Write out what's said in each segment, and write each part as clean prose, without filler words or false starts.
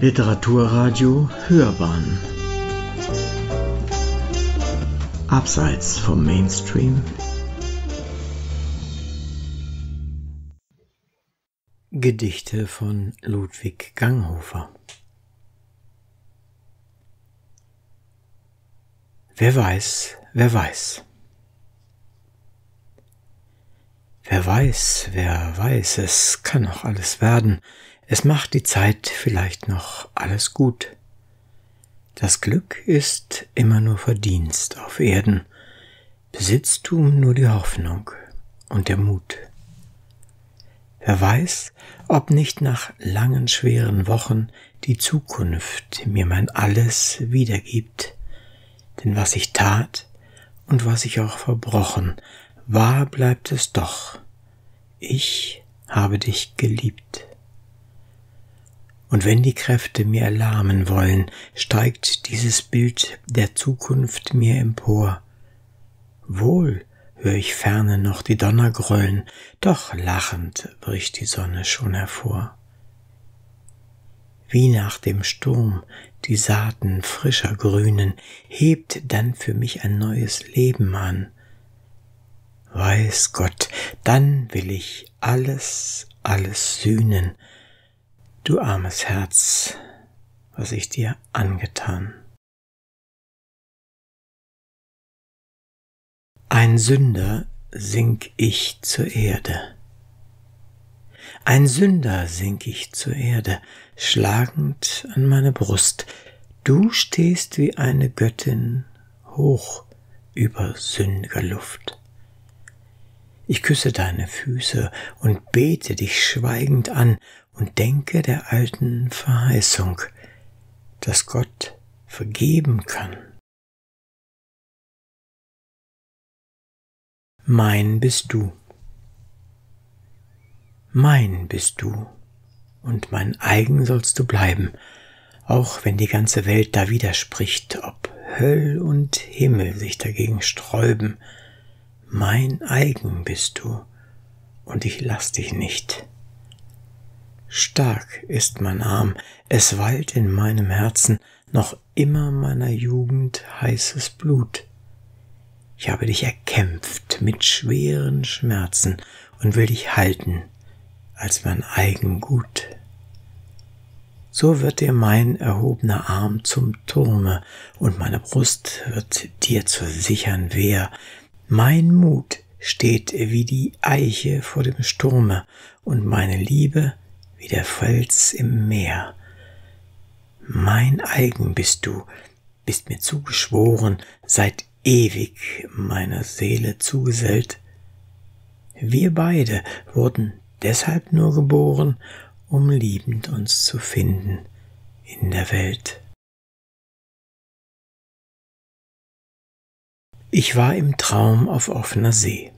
Literaturradio Hörbahn. Abseits vom Mainstream. Gedichte von Ludwig Ganghofer. Wer weiß, wer weiß. Wer weiß, es kann noch alles werden. Es macht die Zeit vielleicht noch alles gut. Das Glück ist immer nur Verdienst auf Erden, Besitztum nur die Hoffnung und der Mut. Wer weiß, ob nicht nach langen, schweren Wochen die Zukunft mir mein Alles wiedergibt. Denn was ich tat und was ich auch verbrochen, wahr bleibt es doch, ich habe dich geliebt. Und wenn die Kräfte mir erlahmen wollen, steigt dieses Bild der Zukunft mir empor. Wohl höre ich ferne noch die Donner grollen, doch lachend bricht die Sonne schon hervor. Wie nach dem Sturm die Saaten frischer grünen, hebt dann für mich ein neues Leben an. Weiß Gott, dann will ich alles sühnen, du armes Herz, was ich dir angetan. Ein Sünder sink ich zur Erde, schlagend an meine Brust, du stehst wie eine Göttin hoch über sündiger Luft. Ich küsse deine Füße und bete dich schweigend an und denke der alten Verheißung, dass Gott vergeben kann. Mein bist du. Mein bist du und mein eigen sollst du bleiben, auch wenn die ganze Welt da widerspricht, ob Höll und Himmel sich dagegen sträuben. Mein eigen bist du, und ich lass dich nicht. Stark ist mein Arm, es wallt in meinem Herzen noch immer meiner Jugend heißes Blut. Ich habe dich erkämpft mit schweren Schmerzen und will dich halten als mein eigen Gut. So wird dir mein erhobener Arm zum Turme und meine Brust wird dir zur sichern Wehr. Mein Mut steht wie die Eiche vor dem Sturme und meine Liebe wie der Fels im Meer. Mein eigen bist du, bist mir zugeschworen, seit ewig meiner Seele zugesellt. Wir beide wurden deshalb nur geboren, um liebend uns zu finden in der Welt. Ich war im Traum auf offener See.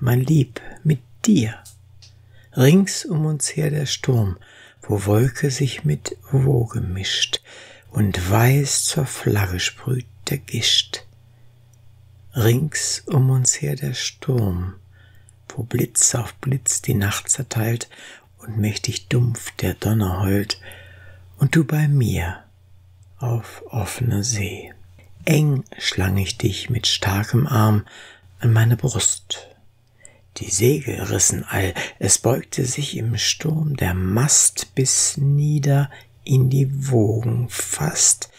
Mein Lieb, mit dir. Rings um uns her der Sturm, wo Wolke sich mit Woge mischt und weiß zur Flagge sprüht der Gischt. Rings um uns her der Sturm, wo Blitz auf Blitz die Nacht zerteilt und mächtig dumpf der Donner heult und du bei mir. Auf offener See. Eng schlang ich dich mit starkem Arm an meine Brust. Die Segel rissen all, es beugte sich im Sturm der Mast bis nieder in die Wogen fast.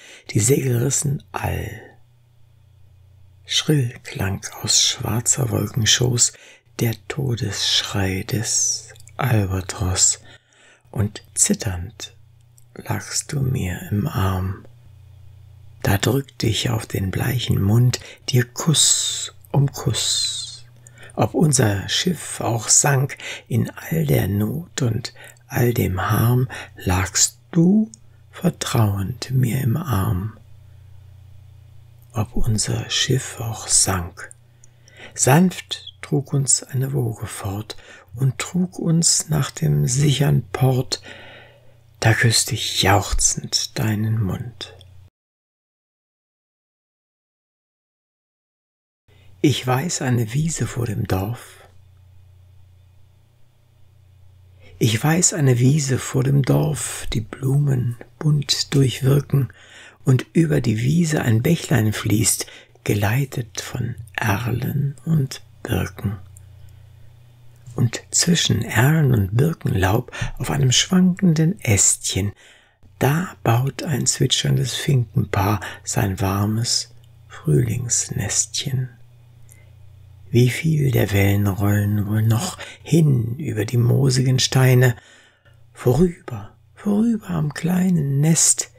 Schrill klang aus schwarzer Wolkenschoß der Todesschrei des Albatros und zitternd lagst du mir im Arm. Da drückt dich auf den bleichen Mund dir Kuss um Kuss. Ob unser Schiff auch sank, in all der Not und all dem Harm, lagst du vertrauend mir im Arm. Sanft trug uns eine Woge fort und trug uns nach dem sichern Port. Da küsst ich jauchzend deinen Mund. Ich weiß eine Wiese vor dem Dorf. Ich weiß eine Wiese vor dem Dorf, die Blumen bunt durchwirken, und über die Wiese ein Bächlein fließt, geleitet von Erlen und Birken. Und zwischen Erlen und Birkenlaub auf einem schwankenden Ästchen, da baut ein zwitscherndes Finkenpaar sein warmes Frühlingsnestchen. Wie viel der Wellen rollen wohl noch hin über die moosigen Steine, vorüber, vorüber am kleinen Nest,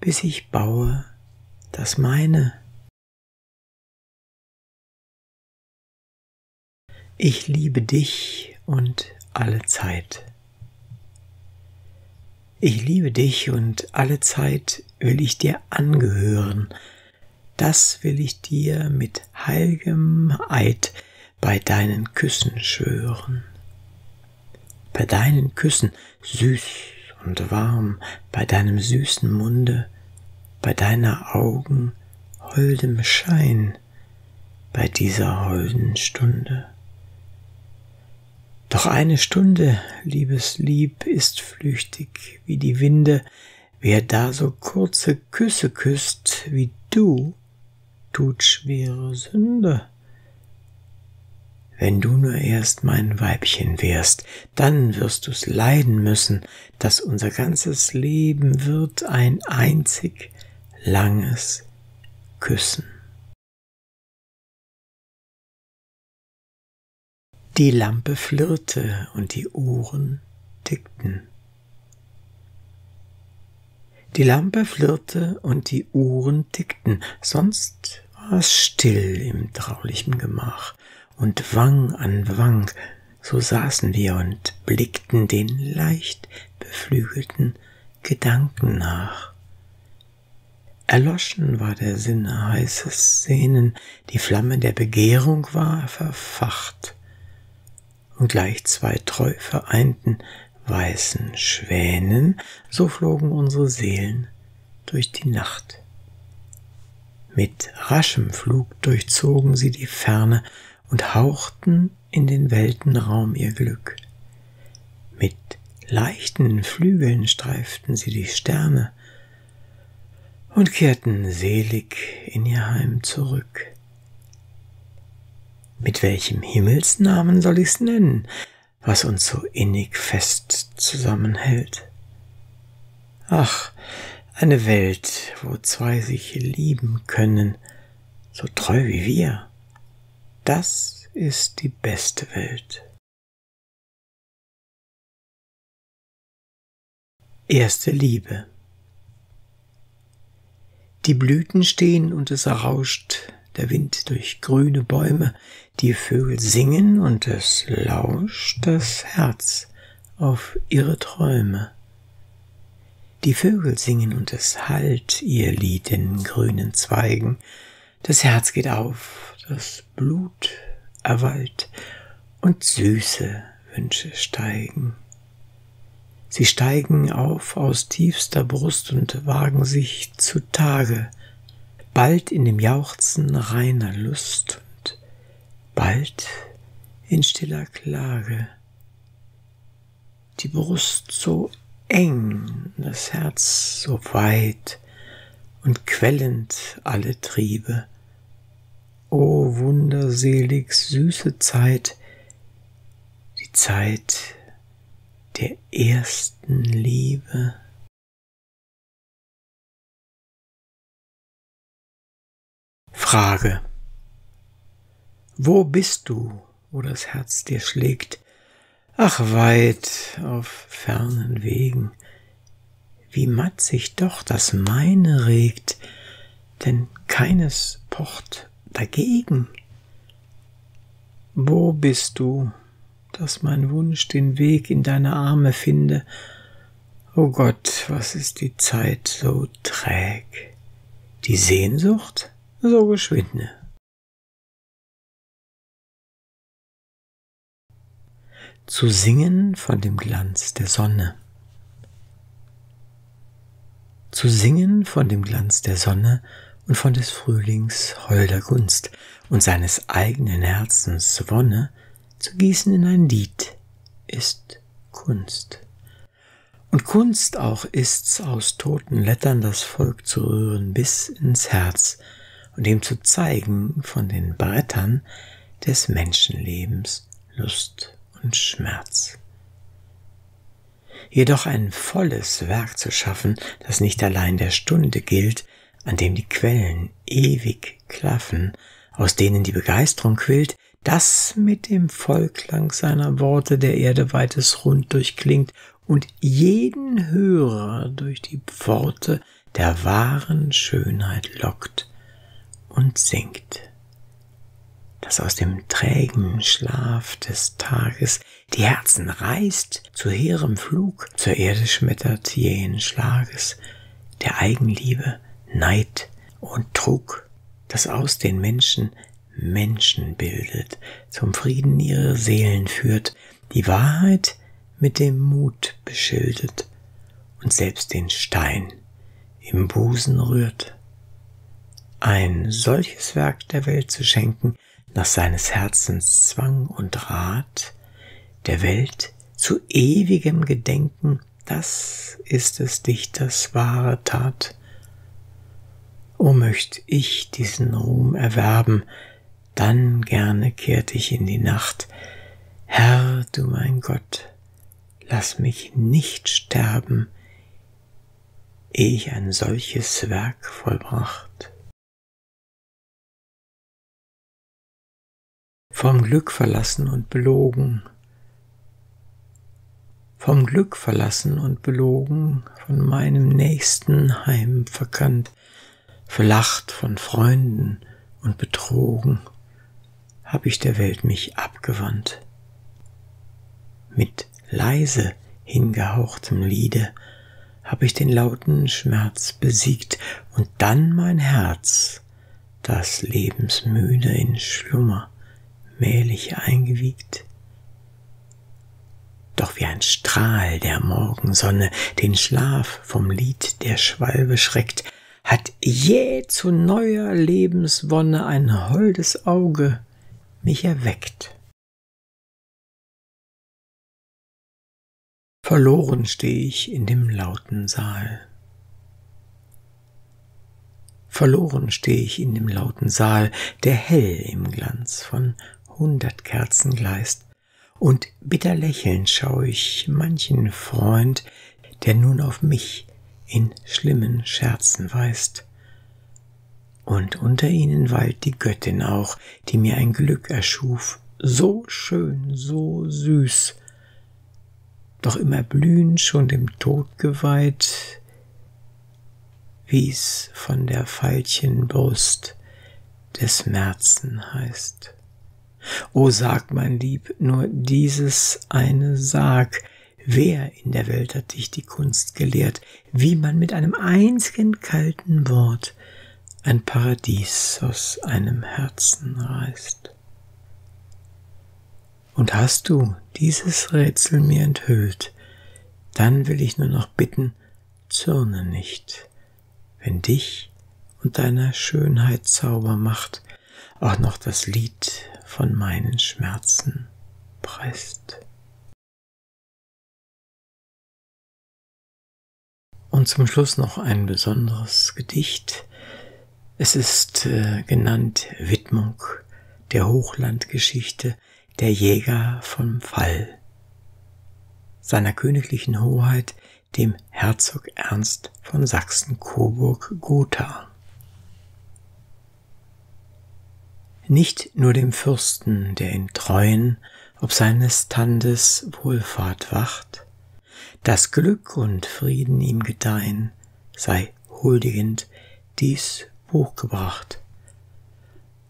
bis ich baue das meine. Ich liebe dich und alle Zeit. Ich liebe dich und alle Zeit will ich dir angehören. Das will ich dir mit heiligem Eid bei deinen Küssen schwören. Bei deinen Küssen, süß und warm, bei deinem süßen Munde, bei deiner Augen holdem Schein, bei dieser holden Stunde. Doch eine Stunde, liebes Lieb, ist flüchtig wie die Winde. Wer da so kurze Küsse küsst wie du, tut schwere Sünde. Wenn du nur erst mein Weibchen wärst, dann wirst du's leiden müssen, dass unser ganzes Leben wird ein einzig langes Küssen. Die Lampe flirrte und die Uhren tickten. Die Lampe flirrte und die Uhren tickten, sonst war es still im traulichen Gemach, und Wang an Wang, so saßen wir und blickten den leicht beflügelten Gedanken nach. Erloschen war der Sinne heißes Sehnen, die Flamme der Begehrung war verfacht, und gleich zwei treu vereinten weißen Schwänen, so flogen unsere Seelen durch die Nacht. Mit raschem Flug durchzogen sie die Ferne und hauchten in den Weltenraum ihr Glück. Mit leichten Flügeln streiften sie die Sterne und kehrten selig in ihr Heim zurück. Mit welchem Himmelsnamen soll ich's nennen, was uns so innig fest zusammenhält? Ach, eine Welt, wo zwei sich lieben können, so treu wie wir, das ist die beste Welt. 1. Liebe. Die Blüten stehen und es rauscht der Wind durch grüne Bäume, die Vögel singen und es lauscht das Herz auf ihre Träume. Die Vögel singen und es hallt ihr Lied in grünen Zweigen, das Herz geht auf, das Blut erwallt und süße Wünsche steigen. Sie steigen auf aus tiefster Brust und wagen sich zutage, bald in dem Jauchzen reiner Lust und bald in stiller Klage. Die Brust so eng, das Herz so weit und quellend alle Triebe. O wunderselig süße Zeit, die Zeit der ersten Liebe. 2. Frage. Wo bist du, wo das Herz dir schlägt? Ach, weit auf fernen Wegen. Wie matt sich doch das meine regt, denn keines pocht dagegen. Wo bist du, dass mein Wunsch den Weg in deine Arme finde? O Gott, was ist die Zeit so träg? Die Sehnsucht? So geschwinde. Zu singen von dem Glanz der Sonne. Zu singen von dem Glanz der Sonne und von des Frühlings holder Gunst und seines eigenen Herzens Wonne zu gießen in ein Lied ist Kunst. Und Kunst auch ist's, aus toten Lettern das Volk zu rühren bis ins Herz und ihm zu zeigen von den Brettern des Menschenlebens Lust und Schmerz. Jedoch ein volles Werk zu schaffen, das nicht allein der Stunde gilt, an dem die Quellen ewig klaffen, aus denen die Begeisterung quillt, das mit dem Vollklang seiner Worte der Erde weites Rund durchklingt und jeden Hörer durch die Pforte der wahren Schönheit lockt und singt. Das aus dem trägen Schlaf des Tages die Herzen reißt, zu hehrem Flug zur Erde schmettert jenen Schlages der Eigenliebe, Neid und Trug, das aus den Menschen Menschen bildet, zum Frieden ihre Seelen führt, die Wahrheit mit dem Mut beschildet und selbst den Stein im Busen rührt. Ein solches Werk der Welt zu schenken, nach seines Herzens Zwang und Rat, der Welt zu ewigem Gedenken, das ist des Dichters wahre Tat. O möcht ich diesen Ruhm erwerben, dann gerne kehrt ich in die Nacht. Herr, du mein Gott, lass mich nicht sterben, ehe ich ein solches Werk vollbracht. Vom Glück verlassen und belogen. Vom Glück verlassen und belogen, von meinem Nächsten heim verkannt, verlacht von Freunden und betrogen, hab ich der Welt mich abgewandt. Mit leise hingehauchtem Liede hab ich den lauten Schmerz besiegt und dann mein Herz, das lebensmüde in Schlummer mählich eingewiegt. Doch wie ein Strahl der Morgensonne den Schlaf vom Lied der Schwalbe schreckt, hat jäh zu neuer Lebenswonne ein holdes Auge mich erweckt. Verloren stehe ich in dem lauten Saal. Verloren stehe ich in dem lauten Saal, der hell im Glanz von 100 Kerzen gleißt, und bitter lächelnd schaue ich manchen Freund, der nun auf mich in schlimmen Scherzen weist. Und unter ihnen weilt die Göttin auch, die mir ein Glück erschuf, so schön, so süß. Doch im Erblühen schon dem Tod geweiht, wie's von der Veilchenbrust des Märzen heißt. O sag, mein Lieb, nur dieses eine sag, wer in der Welt hat dich die Kunst gelehrt, wie man mit einem einzigen kalten Wort ein Paradies aus einem Herzen reißt? Und hast du dieses Rätsel mir enthüllt, dann will ich nur noch bitten, zürne nicht, wenn dich und deiner Schönheit Zauber macht, auch noch das Lied von meinen Schmerzen preist. Und zum Schluss noch ein besonderes Gedicht. Es ist genannt Widmung der Hochlandgeschichte, der Jäger vom Fall, seiner königlichen Hoheit, dem Herzog Ernst von Sachsen-Coburg-Gotha. Nicht nur dem Fürsten, der in Treuen, ob seines Tandes Wohlfahrt wacht, dass Glück und Frieden ihm gedeihen, sei huldigend dies Buch gebracht.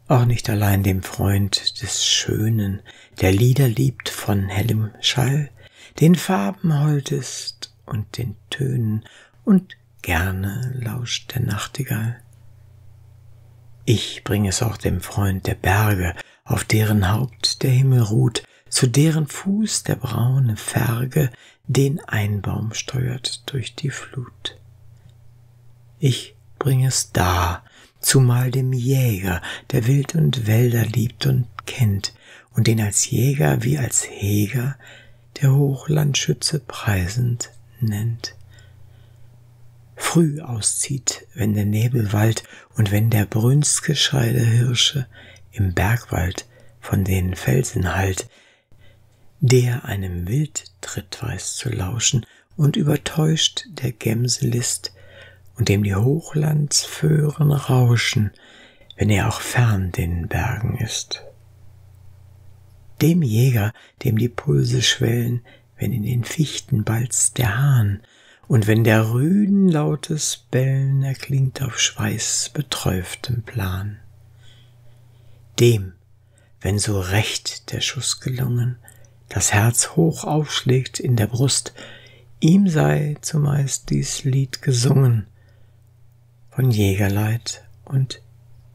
Auch nicht allein dem Freund des Schönen, der Lieder liebt von hellem Schall, den Farben hold ist und den Tönen, und gerne lauscht der Nachtigall. Ich bring es auch dem Freund der Berge, auf deren Haupt der Himmel ruht, zu deren Fuß der braune Ferge den Einbaum steuert durch die Flut. Ich bring es dar, zumal dem Jäger, der Wild und Wälder liebt und kennt, und den als Jäger wie als Heger der Hochlandschütze preisend nennt. Früh auszieht, wenn der Nebel wallt und wenn der Brünstgeschrei der Hirsche im Bergwald von den Felsen hallt, der einem Wildtritt weiß zu lauschen und übertäuscht der Gemse List und dem die Hochlandsföhren rauschen, wenn er auch fern den Bergen ist. Dem Jäger, dem die Pulse schwellen, wenn in den Fichten balzt der Hahn und wenn der Rüden lautes Bellen erklingt auf schweißbeträuftem Plan. Dem, wenn so recht der Schuss gelungen, das Herz hoch aufschlägt in der Brust, ihm sei zumeist dies Lied gesungen von Jägerleid und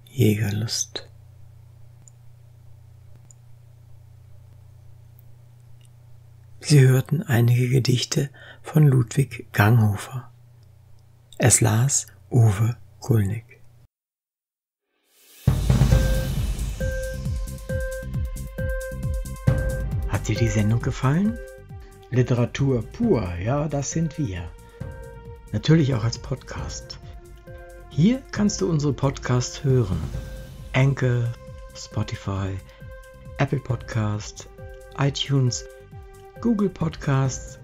Jägerlust. Sie hörten einige Gedichte von Ludwig Ganghofer. Es las Uwe Kulnig. Hat dir die Sendung gefallen? Literatur pur, ja, das sind wir. Natürlich auch als Podcast. Hier kannst du unsere Podcasts hören. Anchor, Spotify, Apple Podcasts, iTunes, Google Podcasts,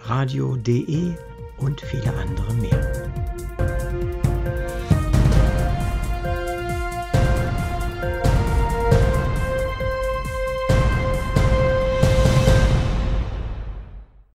Radio.de und viele andere mehr.